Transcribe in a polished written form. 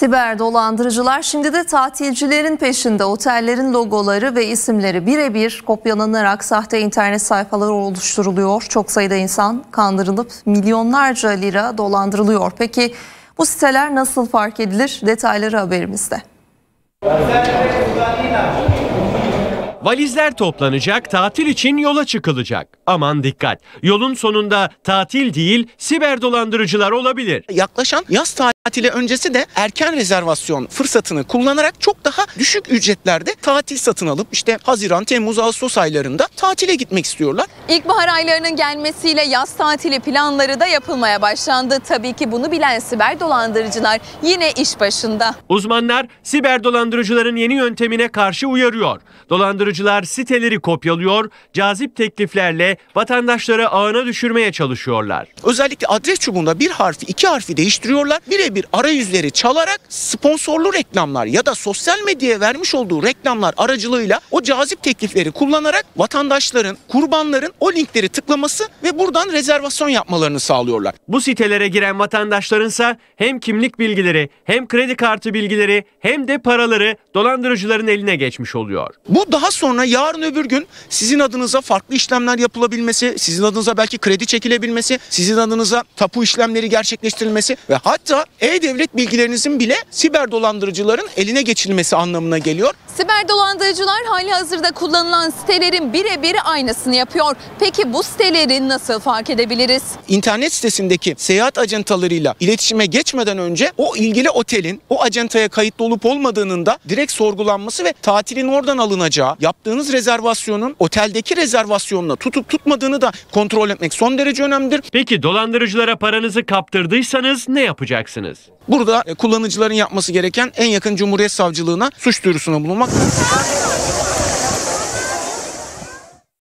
Siber dolandırıcılar şimdi de tatilcilerin peşinde. Otellerin logoları ve isimleri birebir kopyalanarak sahte internet sayfaları oluşturuluyor. Çok sayıda insan kandırılıp milyonlarca lira dolandırılıyor. Peki bu siteler nasıl fark edilir? Detayları haberimizde. Valizler toplanacak, tatil için yola çıkılacak. Aman dikkat, yolun sonunda tatil değil, siber dolandırıcılar olabilir. Yaklaşan yaz tatili öncesi de erken rezervasyon fırsatını kullanarak çok daha düşük ücretlerde tatil satın alıp işte Haziran, Temmuz, Ağustos aylarında tatile gitmek istiyorlar. İlkbahar aylarının gelmesiyle yaz tatili planları da yapılmaya başlandı. Tabii ki bunu bilen siber dolandırıcılar yine iş başında. Uzmanlar siber dolandırıcıların yeni yöntemine karşı uyarıyor. Dolandırıcılar siteleri kopyalıyor, cazip tekliflerle vatandaşları ağına düşürmeye çalışıyorlar. Özellikle adres çubuğunda bir harfi, iki harfi değiştiriyorlar. Birebir arayüzleri çalarak sponsorlu reklamlar ya da sosyal medyaya vermiş olduğu reklamlar aracılığıyla o cazip teklifleri kullanarak vatandaşların, kurbanların o linkleri tıklaması ve buradan rezervasyon yapmalarını sağlıyorlar. Bu sitelere giren vatandaşlarınsa hem kimlik bilgileri, hem kredi kartı bilgileri, hem de paraları dolandırıcıların eline geçmiş oluyor. Bu daha sonra yarın öbür gün sizin adınıza farklı işlemler yapılabilmesi, sizin adınıza belki kredi çekilebilmesi, sizin adınıza tapu işlemleri gerçekleştirilmesi ve hatta e-devlet bilgilerinizin bile siber dolandırıcıların eline geçirilmesi anlamına geliyor. Siber dolandırıcılar halihazırda kullanılan sitelerin birebir aynısını yapıyor. Peki bu siteleri nasıl fark edebiliriz? İnternet sitesindeki seyahat acentalarıyla iletişime geçmeden önce o ilgili otelin o acentaya kayıtlı olup olmadığının da direkt sorgulanması ve tatilin oradan alınacağı, yaptığınız rezervasyonun oteldeki rezervasyonla tutup tutmadığını da kontrol etmek son derece önemlidir. Peki dolandırıcılara paranızı kaptırdıysanız ne yapacaksınız? Burada kullanıcıların yapması gereken en yakın Cumhuriyet Savcılığına suç duyurusuna bulunmak.